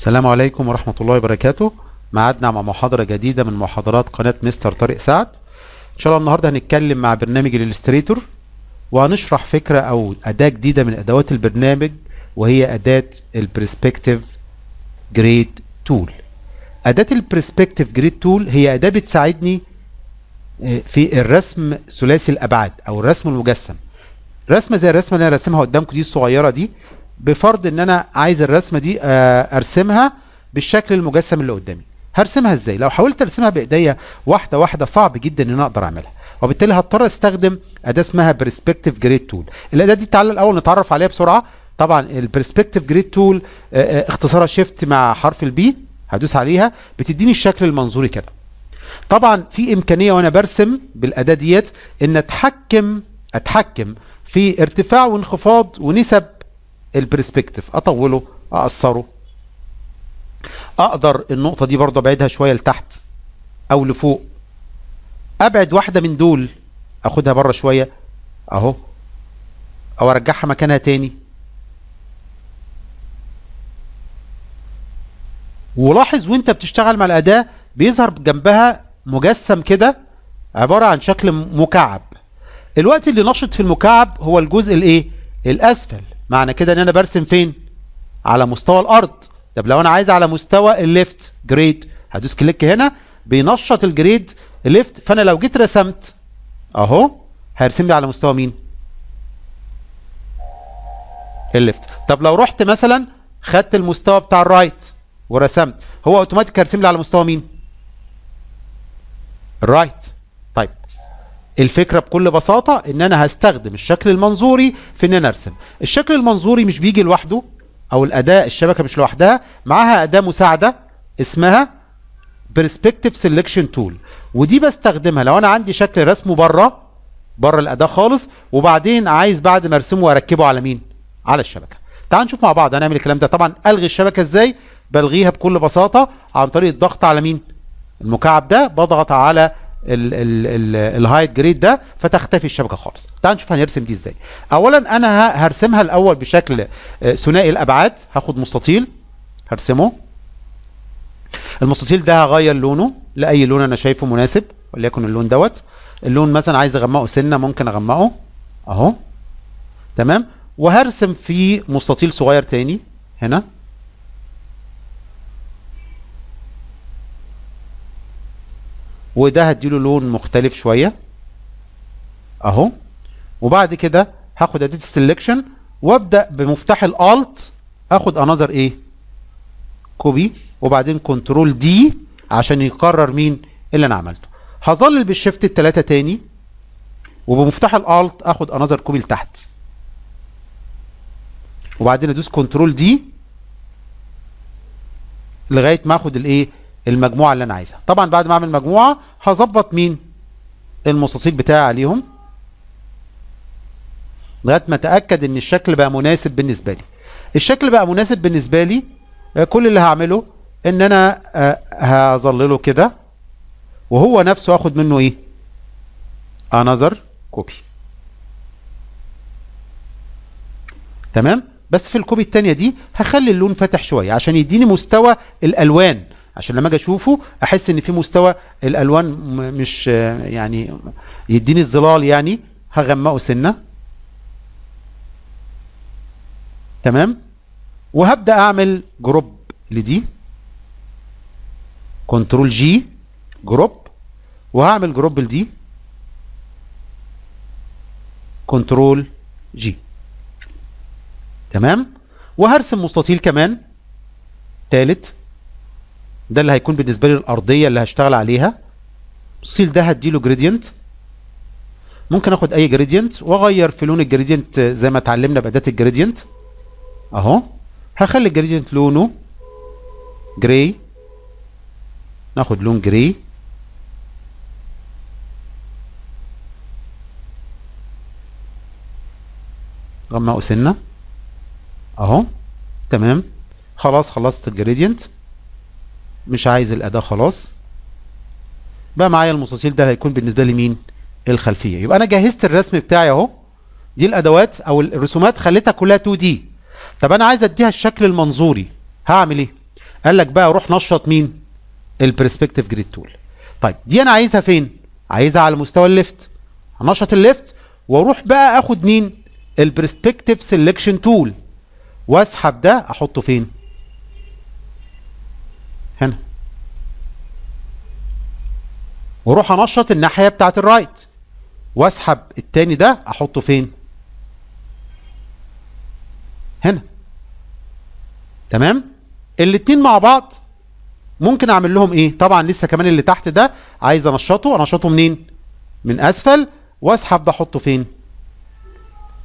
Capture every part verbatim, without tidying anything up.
السلام عليكم ورحمة الله وبركاته. معادنا مع محاضرة جديدة من محاضرات قناة مستر طارق سعد. إن شاء الله النهاردة هنتكلم مع برنامج الاليستريتور، وهنشرح فكرة أو أداة جديدة من أدوات البرنامج، وهي أداة البرسبكتيف جريد تول. أداة البرسبكتيف جريد تول هي أداة بتساعدني في الرسم ثلاثي الأبعاد أو الرسم المجسم. رسمة زي الرسمة اللي أنا راسمها قدامكم دي الصغيرة دي، بفرض ان انا عايز الرسمه دي ارسمها بالشكل المجسم اللي قدامي. هرسمها ازاي؟ لو حاولت ارسمها بايديا واحده واحده صعب جدا ان انا اقدر اعملها، وبالتالي هضطر استخدم اداه اسمها برسبكتيف جريد تول. الاداه دي تعالى الاول نتعرف عليها بسرعه. طبعا البرسبكتيف جريد تول اختصارها شيفت مع حرف البي، هدوس عليها بتديني الشكل المنظوري كده. طبعا في امكانيه وانا برسم بالاداه ديت ان اتحكم اتحكم في ارتفاع وانخفاض ونسب البرسبكتيف، اطوله اقصره، اقدر النقطه دي برضه ابعدها شويه لتحت او لفوق، ابعد واحده من دول اخدها بره شويه اهو، او ارجعها مكانها تاني. ولاحظ وانت بتشتغل مع الاداه بيظهر جنبها مجسم كده عباره عن شكل مكعب. الوقت اللي نشط في المكعب هو الجزء الايه الاسفل. معنى كده ان انا برسم فين؟ على مستوى الارض. طب لو انا عايز على مستوى الليفت جريد، هدوس كليك هنا بينشط الجريد ليفت. فانا لو جيت رسمت اهو هيرسم لي على مستوى مين؟ الليفت. طب لو رحت مثلا خدت المستوى بتاع الرايت ورسمت، هو اوتوماتيك هيرسم لي على مستوى مين؟ الرايت. طيب الفكرة بكل بساطة ان انا هستخدم الشكل المنظوري في ان انا ارسم. الشكل المنظوري مش بيجي لوحده، او الاداة الشبكة مش لوحدها، معاها اداة مساعدة اسمها Perspective Selection Tool، ودي بستخدمها لو انا عندي شكل رسمه بره بره الاداة خالص، وبعدين عايز بعد ما ارسمه واركبه على مين؟ على الشبكة. تعال نشوف مع بعض هنعمل الكلام ده. طبعا الغي الشبكة ازاي؟ بلغيها بكل بساطة عن طريق الضغط على مين؟ المكعب ده، بضغط على الهايت جريد ده فتختفي الشبكه خالص. تعال نشوف هنرسم دي ازاي. اولا انا هرسمها الاول بشكل ثنائي الابعاد. هاخد مستطيل هرسمه، المستطيل ده هغير لونه لاي لون انا شايفه مناسب، وليكن اللون دوت اللون مثلا عايز اغمقه سنه ممكن اغمقه اهو، تمام. وهرسم فيه مستطيل صغير تاني هنا وده هديله لون مختلف شويه اهو. وبعد كده هاخد اداه السلكشن وابدا بمفتاح الالت اخد انذر ايه كوبي، وبعدين كنترول دي عشان يقرر مين اللي انا عملته. هظلل بالشيفت التلاته تاني وبمفتاح الالت اخد انذر كوبي لتحت، وبعدين ادوس كنترول دي لغايه ما اخد الايه المجموعه اللي انا عايزها. طبعا بعد ما اعمل مجموعه هظبط مين المستطيل بتاعي عليهم لغايه ما اتاكد ان الشكل بقى مناسب بالنسبه لي. الشكل بقى مناسب بالنسبه لي، كل اللي هعمله ان انا هظلله كده وهو نفسه اخد منه ايه انذر كوبي، تمام. بس في الكوبي الثانيه دي هخلي اللون فاتح شويه عشان يديني مستوى الالوان، عشان لما اجي اشوفه احس ان في مستوى الالوان مش يعني يديني الظلال، يعني هغمقه سنه، تمام. وهبدا اعمل جروب لدي، كنترول جي جروب، وهعمل جروب لدي كنترول جي، تمام. وهرسم مستطيل كمان ثالث، ده اللي هيكون بالنسبه لي الارضيه اللي هشتغل عليها. الصيل ده هديله جريدينت، ممكن اخد اي جريدينت واغير في لون الجريدينت زي ما اتعلمنا باداه الجريدينت اهو. هخلي الجريدينت لونه جراي، ناخد لون جراي غمقه سنه اهو، تمام. خلاص خلصت الجريدينت، مش عايز الاداه خلاص. بقى معايا المستطيل ده هيكون بالنسبه لي مين الخلفيه. يبقى انا جهزت الرسم بتاعي اهو. دي الادوات او الرسومات خليتها كلها اتنين دي. طب انا عايز اديها الشكل المنظوري، هعمل ايه؟ قال لك بقى روح نشط مين؟ البرسبكتيف جريد تول. طيب دي انا عايزها فين؟ عايزها على مستوى الليفت. هنشط الليفت واروح بقى اخد مين؟ البرسبكتيف سيلكشن تول، واسحب ده احطه فين؟ هنا. واروح انشط الناحيه بتاعت الرايت، واسحب التاني ده احطه فين؟ هنا. تمام؟ الاتنين مع بعض ممكن اعمل لهم ايه؟ طبعا لسه كمان اللي تحت ده عايز انشطه، انشطه منين؟ من اسفل، واسحب ده احطه فين؟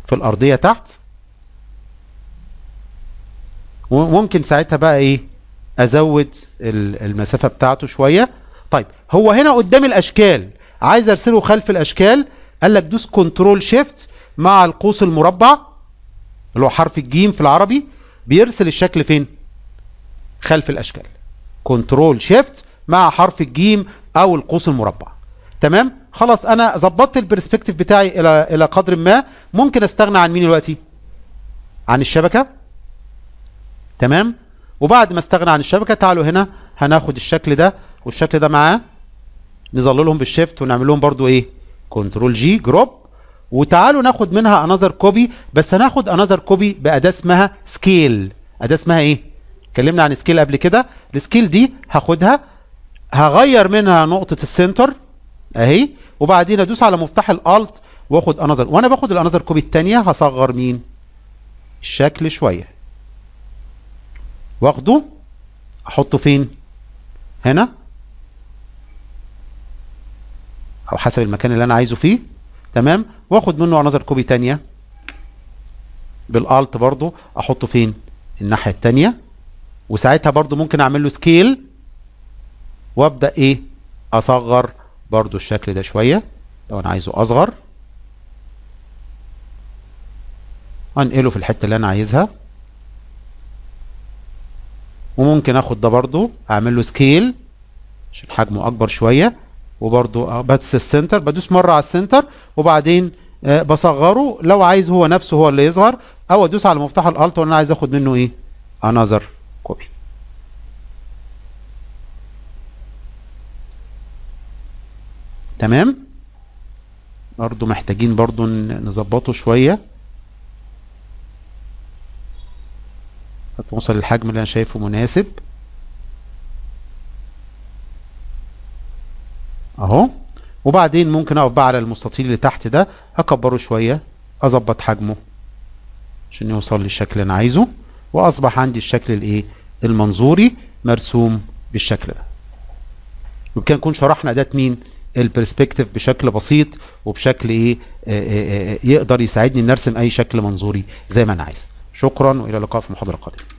في الارضيه تحت. وممكن ساعتها بقى ايه؟ ازود المسافه بتاعته شويه. طيب هو هنا قدام الاشكال، عايز ارسله خلف الاشكال، قال لك دوس كنترول شيفت مع القوس المربع اللي هو حرف الجيم في العربي، بيرسل الشكل فين؟ خلف الاشكال. كنترول شيفت مع حرف الجيم او القوس المربع. تمام؟ خلاص انا ظبطت البرسبكتيف بتاعي الى الى قدر ما. ممكن استغنى عن مين دلوقتي؟ عن الشبكه. تمام؟ وبعد ما استغنى عن الشبكه تعالوا هنا هناخد الشكل ده والشكل ده معاه، نظللهم بالشيفت ونعمل لهم برضو ايه؟ كنترول جي جروب. وتعالوا ناخد منها انذر كوبي، بس هناخد انذر كوبي باداه اسمها سكيل. اداه اسمها ايه؟ اتكلمنا عن سكيل قبل كده. السكيل دي هاخدها هغير منها نقطه السنتر اهي، وبعدين ادوس على مفتاح الالت واخد انذر. وانا باخد الانذر كوبي الثانيه هصغر مين؟ الشكل شويه، واخده احطه فين؟ هنا او حسب المكان اللي انا عايزه فيه. تمام؟ واخد منه انذر كوبي ثانيه بالالت برضو احطه فين؟ الناحيه الثانيه. وساعتها برضو ممكن اعمل له سكيل وابدا ايه؟ اصغر برضو الشكل ده شويه لو انا عايزه اصغر، انقله في الحته اللي انا عايزها. وممكن اخد ده برضو اعمل له سكيل عشان حجمه اكبر شويه، وبرضو بس السنتر بدوس مره على السنتر وبعدين أه بصغره. لو عايز هو نفسه هو اللي يصغر، او ادوس على مفتاح الالت وانا عايز اخد منه ايه؟ انذر كوبي. تمام؟ برضو محتاجين برضو نظبطه شويه هتوصل للحجم اللي انا شايفه مناسب اهو. وبعدين ممكن اقف بقى على المستطيل اللي تحت ده اكبره شويه، اظبط حجمه عشان يوصل للشكل اللي انا عايزه، واصبح عندي الشكل الايه؟ المنظوري مرسوم بالشكل ده. وبكده نكون شرحنا اداه مين؟ البرسبكتيف بشكل بسيط وبشكل ايه؟ يقدر يساعدني ان ارسم اي شكل منظوري زي ما انا عايز. شكرا والى اللقاء في محاضره قادمه.